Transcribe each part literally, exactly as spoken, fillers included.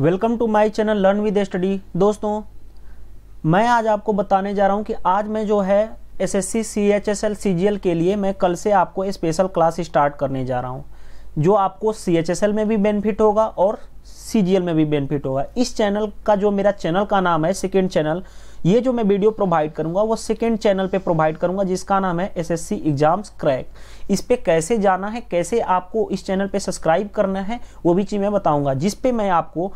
Welcome to my channel learn with study. दोस्तों मैं आज आपको बताने जा रहा हूं कि आज मैं जो है एसएससी सीएचएसएल सीजीएल के लिए मैं कल से आपको स्पेशल क्लास स्टार्ट करने जा रहा हूं, जो आपको सीएचएसएल में भी बेनिफिट होगा और सीजीएल में भी बेनिफिट होगा। इस चैनल का जो मेरा चैनल का नाम है सेकेंड चैनल, ये जो मैं वीडियो प्रोवाइड करूंगा वो सेकेंड चैनल पे प्रोवाइड करूंगा जिसका नाम है एसएससी एग्जाम्स क्रैक। इस पे कैसे जाना है, कैसे आपको इस चैनल पे सब्सक्राइब करना है वो भी चीज़ मैं बताऊंगा, जिस पे मैं आपको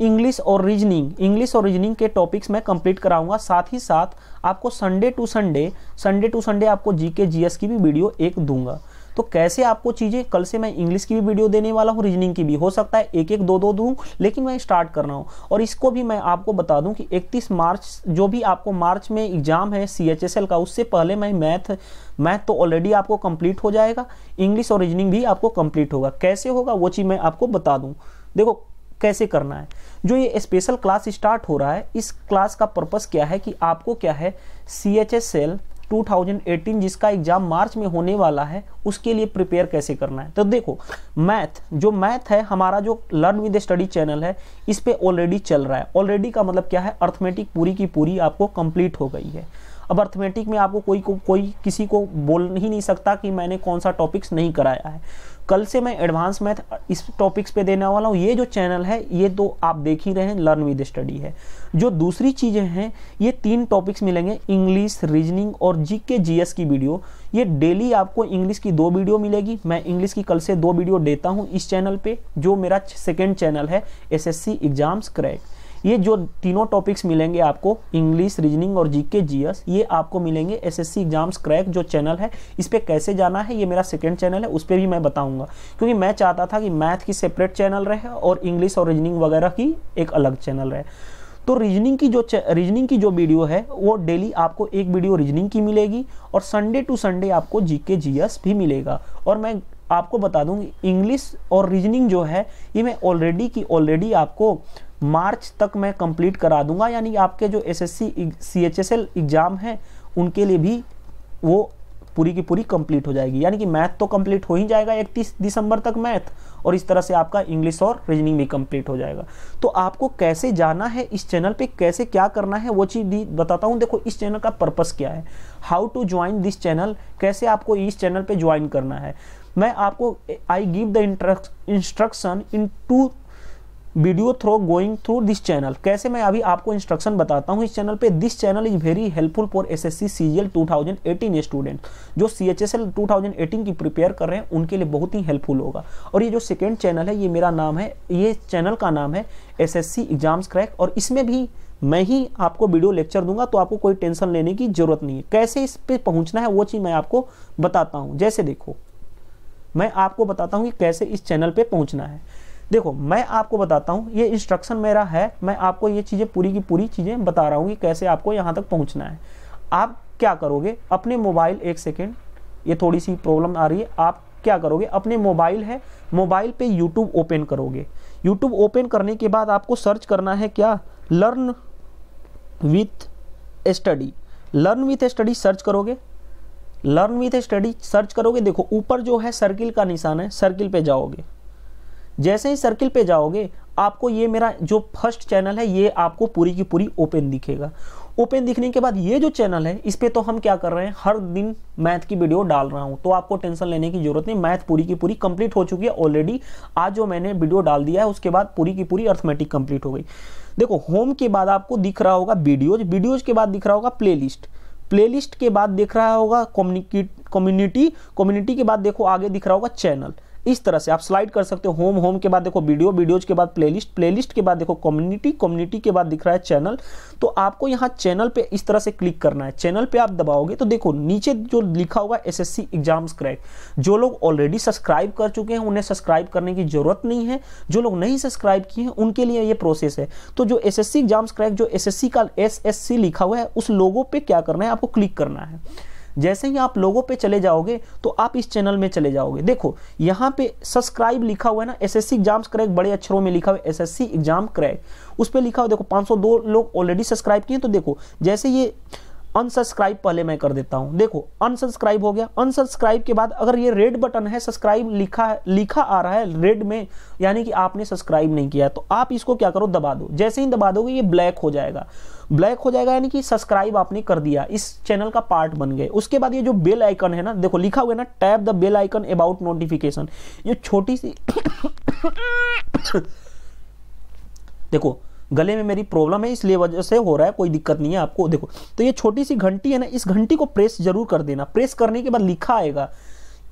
इंग्लिश और रीजनिंग इंग्लिश और रीजनिंग के टॉपिक्स मैं कंप्लीट कराऊंगा। साथ ही साथ आपको Sunday to Sunday Sunday to Sunday आपको जी के जी एस की भी वीडियो एक दूंगा। तो कैसे आपको चीज़ें, कल से मैं इंग्लिश की भी वीडियो देने वाला हूँ, रीजनिंग की भी, हो सकता है एक एक दो दो दूँ, लेकिन मैं स्टार्ट कर रहा हूँ। और इसको भी मैं आपको बता दूँ कि इकतीस मार्च जो भी आपको मार्च में एग्ज़ाम है सीएचएसएल का, उससे पहले मैं मैथ मैथ तो ऑलरेडी आपको कंप्लीट हो जाएगा, इंग्लिश और रीजनिंग भी आपको कंप्लीट होगा। कैसे होगा वो चीज़ मैं आपको बता दूँ, देखो कैसे करना है। जो ये स्पेशल क्लास स्टार्ट हो रहा है, इस क्लास का पर्पज़ क्या है कि आपको क्या है सीएचएसएल दो हज़ार अठारह जिसका एग्जाम मार्च में होने वाला है उसके लिए प्रिपेयर कैसे करना है। तो देखो मैथ, जो मैथ है हमारा जो लर्न विद स्टडी चैनल है इस पे ऑलरेडी चल रहा है। ऑलरेडी का मतलब क्या है, अर्थमेटिक पूरी की पूरी आपको कंप्लीट हो गई है। अब अर्थमेटिक में आपको कोई को, कोई किसी को बोल ही नहीं सकता कि मैंने कौन सा टॉपिक्स नहीं कराया है। कल से मैं एडवांस मैथ इस टॉपिक्स पे देने वाला हूँ। ये जो चैनल है ये तो आप देख ही रहे हैं, लर्न विद स्टडी है। जो दूसरी चीज़ें हैं, ये तीन टॉपिक्स मिलेंगे, इंग्लिश, रीजनिंग और जीके जीएस की वीडियो। ये डेली आपको इंग्लिश की दो वीडियो मिलेगी। मैं इंग्लिश की कल से दो वीडियो देता हूँ इस चैनल पर, जो मेरा सेकेंड चैनल है एसएससी एग्जाम्स क्रैक। ये जो तीनों टॉपिक्स मिलेंगे आपको, इंग्लिश, रीजनिंग और जीके जीएस, ये आपको मिलेंगे एसएससी एग्जाम्स क्रैक जो चैनल है। इस पर कैसे जाना है, ये मेरा सेकंड चैनल है, उस पर भी मैं बताऊंगा, क्योंकि मैं चाहता था कि मैथ की सेपरेट चैनल रहे और इंग्लिश और रीजनिंग वगैरह की एक अलग चैनल रहे। तो रीजनिंग की जो रीजनिंग की जो वीडियो है वो डेली आपको एक वीडियो रीजनिंग की मिलेगी और संडे टू संडे आपको जीके जीएस भी मिलेगा। और मैं आपको बता दूंगी इंग्लिश और रीजनिंग जो है ये मैं ऑलरेडी की ऑलरेडी आपको मार्च तक मैं कंप्लीट करा दूंगा, यानी आपके जो एसएससी सीएचएसएल एग्ज़ाम हैं उनके लिए भी वो पूरी की पूरी कंप्लीट हो जाएगी। यानी कि मैथ तो कंप्लीट हो ही जाएगा इकतीस दिसंबर तक मैथ, और इस तरह से आपका इंग्लिश और रीजनिंग भी कंप्लीट हो जाएगा। तो आपको कैसे जाना है इस चैनल पे, कैसे क्या करना है वो चीज़ भी बताता हूँ। देखो इस चैनल का पर्पस क्या है, how to join this channel, कैसे आपको इस चैनल पर ज्वाइन करना है। मैं आपको I give the instruction in to video through going through this channel. कैसे, मैं अभी आपको इंस्ट्रक्शन बताता हूँ इस चैनल पे। This channel is very helpful for SSC CGL दो हज़ार अठारह स्टूडेंट। जो सीएचएसएल दो हज़ार अठारह की प्रिपेयर कर रहे हैं उनके लिए बहुत ही हेल्पफुल होगा। और ये जो सेकेंड चैनल है, ये मेरा नाम है, ये चैनल का नाम है एसएससी एग्जाम्स क्रैक, और इसमें भी मैं ही आपको वीडियो लेक्चर दूंगा, तो आपको कोई टेंशन लेने की जरूरत नहीं है। कैसे इस पर पहुँचना है वो चीज़ मैं आपको बताता हूँ। जैसे देखो मैं आपको बताता हूँ कि कैसे इस चैनल पर पहुँचना है। देखो मैं आपको बताता हूँ, ये इंस्ट्रक्शन मेरा है, मैं आपको ये चीज़ें पूरी की पूरी चीज़ें बता रहा हूँ कि कैसे आपको यहाँ तक पहुँचना है। आप क्या करोगे, अपने मोबाइल, एक सेकेंड ये थोड़ी सी प्रॉब्लम आ रही है, आप क्या करोगे, अपने मोबाइल है, मोबाइल पे यूट्यूब ओपन करोगे। यूट्यूब ओपन करने के बाद आपको सर्च करना है क्या, learn with study. Learn with study search करोगे, लर्न विथ स्टडी सर्च करोगे, देखो ऊपर जो है सर्किल का निशान है, सर्किल पर जाओगे। जैसे ही सर्किल पे जाओगे आपको ये मेरा जो फर्स्ट चैनल है ये आपको पूरी की पूरी ओपन दिखेगा। ओपन दिखने के बाद ये जो चैनल है इस पे तो हम क्या कर रहे हैं, हर दिन मैथ की वीडियो डाल रहा हूँ, तो आपको टेंशन लेने की जरूरत नहीं। मैथ पूरी की पूरी कंप्लीट हो चुकी है ऑलरेडी। आज जो मैंने वीडियो डाल दिया है उसके बाद पूरी की पूरी अर्थमेटिक कंप्लीट हो गई। देखो होम के बाद आपको दिख रहा होगा वीडियोज, वीडियोज के बाद दिख रहा होगा प्ले लिस्ट, प्ले लिस्ट के बाद दिख रहा होगा कम्युनिटी, कम्युनिटी के बाद देखो आगे दिख रहा होगा चैनल। इस तरह से आप स्लाइड कर सकते हो, होम, होम के बाद देखो वीडियो, वीडियोज के बाद प्लेलिस्ट, प्लेलिस्ट के बाद देखो कम्युनिटी, कम्युनिटी के बाद दिख रहा है चैनल। तो आपको यहाँ चैनल पे इस तरह से क्लिक करना है। चैनल पे आप दबाओगे तो देखो नीचे जो लिखा होगा एसएससी एग्जाम्स क्रैक, जो लोग ऑलरेडी सब्सक्राइब कर चुके हैं उन्हें सब्सक्राइब करने की जरूरत नहीं है, जो लोग नहीं सब्सक्राइब किए हैं उनके लिए ये प्रोसेस है। तो जो एसएससी एग्जाम्स क्रैक, जो एसएससी का एसएससी लिखा हुआ है, उस लोगो पे क्या करना है, आपको क्लिक करना है। जैसे ही आप लोगों पे चले जाओगे तो आप इस चैनल में चले जाओगे। देखो यहाँ पे सब्सक्राइब लिखा हुआ है ना, एसएससी एग्जाम्स क्रैक बड़े अक्षरों में लिखा हुआ है, एसएससी एग्जाम क्रैक, उस पे लिखा हुआ देखो पाँच सौ दो लोग ऑलरेडी सब्सक्राइब किए। तो देखो जैसे ये अनसब्सक्राइब पहले मैं कर देता हूं। देखो अनसब्सक्राइब हो गया, अनसब्सक्राइब के बाद अगर ये रेड बटन है, सब्सक्राइब लिखा है, लिखा आ रहा है रेड में, यानी कि आपने सब्सक्राइब नहीं किया, तो आप इसको क्या करो, दबा दो। जैसे ही दबा दोगे ये ब्लैक हो जाएगा, ब्लैक हो जाएगा यानी कि सब्सक्राइब आपने कर दिया, इस चैनल का पार्ट बन गए। उसके बाद ये जो बेल आइकन है ना, देखो लिखा हुआ है ना, tap the bell icon about notification, ये छोटी सी देखो गले में मेरी प्रॉब्लम है इसलिए वजह से हो रहा है, कोई दिक्कत नहीं है आपको। देखो तो ये छोटी सी घंटी है ना, इस घंटी को प्रेस जरूर कर देना। प्रेस करने के बाद लिखा आएगा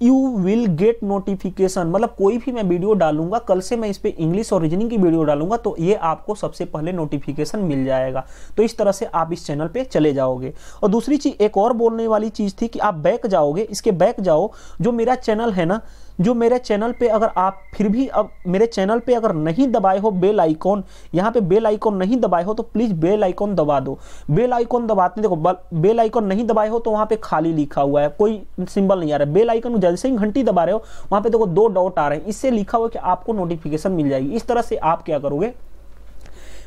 यू विल गेट नोटिफिकेशन, मतलब कोई भी मैं वीडियो डालूंगा, कल से मैं इस पे इंग्लिश और रीजनिंग की वीडियो डालूंगा तो ये आपको सबसे पहले नोटिफिकेशन मिल जाएगा। तो इस तरह से आप इस चैनल पे चले जाओगे। और दूसरी चीज़, एक और बोलने वाली चीज़ थी कि आप बैक जाओगे, इसके बैक जाओ, जो मेरा चैनल है ना, जो मेरे चैनल पे अगर आप फिर भी अब मेरे चैनल पे अगर नहीं दबाए हो बेल आइकॉन, यहाँ पे बेल आइकॉन नहीं दबाए हो तो प्लीज़ बेल आइकॉन दबा दो। बेल आइकॉन दबाते देखो, बेल आइकॉन नहीं दबाए हो तो वहाँ पे खाली लिखा हुआ है, कोई सिंबल नहीं आ रहा है। बेल आइकॉन जैसे ही घंटी दबा रहे हो वहाँ पे देखो दो डॉट आ रहे हैं, इससे लिखा हुआ कि आपको नोटिफिकेशन मिल जाएगी। इस तरह से आप क्या करोगे,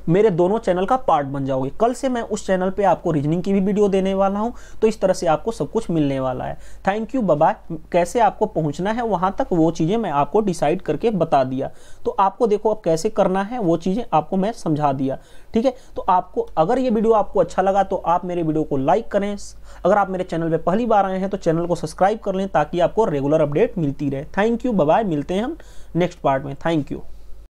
मेरे दोनों चैनल का पार्ट बन जाओगे। कल से मैं उस चैनल पे आपको रीजनिंग की भी वीडियो देने वाला हूँ, तो इस तरह से आपको सब कुछ मिलने वाला है। Thank you, bye bye. कैसे आपको पहुँचना है वहाँ तक वो चीज़ें मैं आपको डिसाइड करके बता दिया, तो आपको देखो अब कैसे करना है वो चीज़ें आपको मैं समझा दिया, ठीक है। तो आपको अगर ये वीडियो आपको अच्छा लगा तो आप मेरे वीडियो को लाइक करें, अगर आप मेरे चैनल पर पहली बार आए हैं तो चैनल को सब्सक्राइब कर लें ताकि आपको रेगुलर अपडेट मिलती रहे। Thank you, bye bye. मिलते हैं हम नेक्स्ट पार्ट में। Thank you.